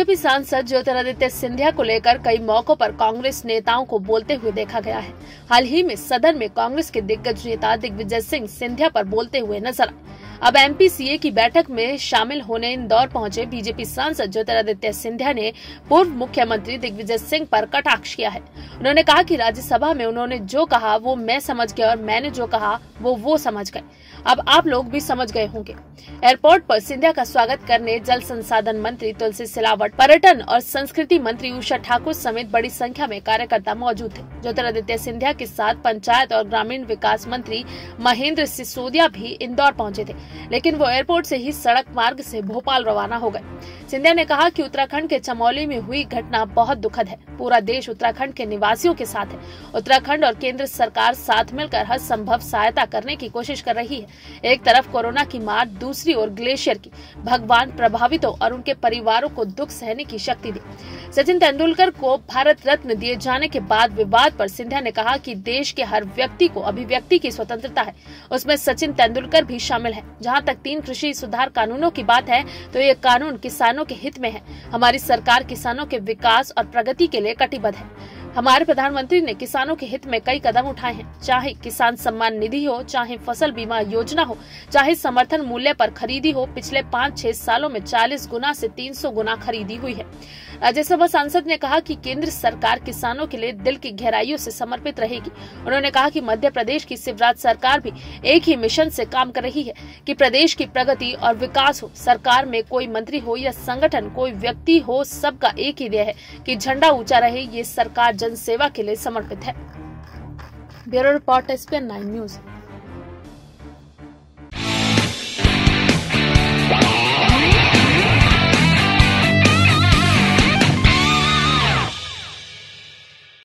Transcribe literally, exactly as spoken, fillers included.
BJP सांसद ज्योतिरादित्य सिंधिया को लेकर कई मौकों पर कांग्रेस नेताओं को बोलते हुए देखा गया है। हाल ही में सदन में कांग्रेस के दिग्गज नेता दिग्विजय सिंह सिंधिया पर बोलते हुए नजर आए। अब एमपीसीए की बैठक में शामिल होने इंदौर पहुंचे बीजेपी सांसद ज्योतिरादित्य सिंधिया ने पूर्व मुख्यमंत्री दिग्विजय सिंह पर कटाक्ष किया है। उन्होंने कहा कि राज्यसभा में उन्होंने जो कहा वो मैं समझ गया और मैंने जो कहा वो वो समझ गए, अब आप लोग भी समझ गए होंगे। एयरपोर्ट पर सिंधिया का स्वागत करने जल संसाधन मंत्री तुलसी सिलावट, पर्यटन और संस्कृति मंत्री उषा ठाकुर समेत बड़ी संख्या में कार्यकर्ता मौजूद थे। ज्योतिरादित्य सिंधिया के साथ पंचायत और ग्रामीण विकास मंत्री महेंद्र सिसोदिया भी इंदौर पहुँचे थे, लेकिन वो एयरपोर्ट से ही सड़क मार्ग से भोपाल रवाना हो गए। सिंधिया ने कहा कि उत्तराखंड के चमोली में हुई घटना बहुत दुखद है। पूरा देश उत्तराखंड के निवासियों के साथ है। उत्तराखंड और केंद्र सरकार साथ मिलकर हर संभव सहायता करने की कोशिश कर रही है। एक तरफ कोरोना की मार, दूसरी ओर ग्लेशियर की। भगवान प्रभावितों और उनके परिवारों को दुख सहने की शक्ति दे। सचिन तेंदुलकर को भारत रत्न दिए जाने के बाद विवाद पर सिंधिया ने कहा कि देश के हर व्यक्ति को अभिव्यक्ति की स्वतंत्रता है, उसमें सचिन तेंदुलकर भी शामिल है। जहां तक तीन कृषि सुधार कानूनों की बात है तो ये कानून किसानों के हित में है। हमारी सरकार किसानों के विकास और प्रगति के लिए कटिबद्ध है। हमारे प्रधानमंत्री ने किसानों के हित में कई कदम उठाए हैं, चाहे किसान सम्मान निधि हो, चाहे फसल बीमा योजना हो, चाहे समर्थन मूल्य पर खरीदी हो। पिछले पाँच छह सालों में चालीस गुना से तीन सौ गुना खरीदी हुई है। राज्यसभा सांसद ने कहा कि केंद्र सरकार किसानों के लिए दिल की गहराइयों से समर्पित रहेगी। उन्होंने कहा कि मध्य प्रदेश की शिवराज सरकार भी एक ही मिशन से काम कर रही है कि प्रदेश की प्रगति और विकास हो। सरकार में कोई मंत्री हो या संगठन, कोई व्यक्ति हो, सबका एक ही ध्येय है कि झंडा ऊंचा रहे। ये सरकार जनसेवा के लिए समर्पित है। Bureau report S P N nine news.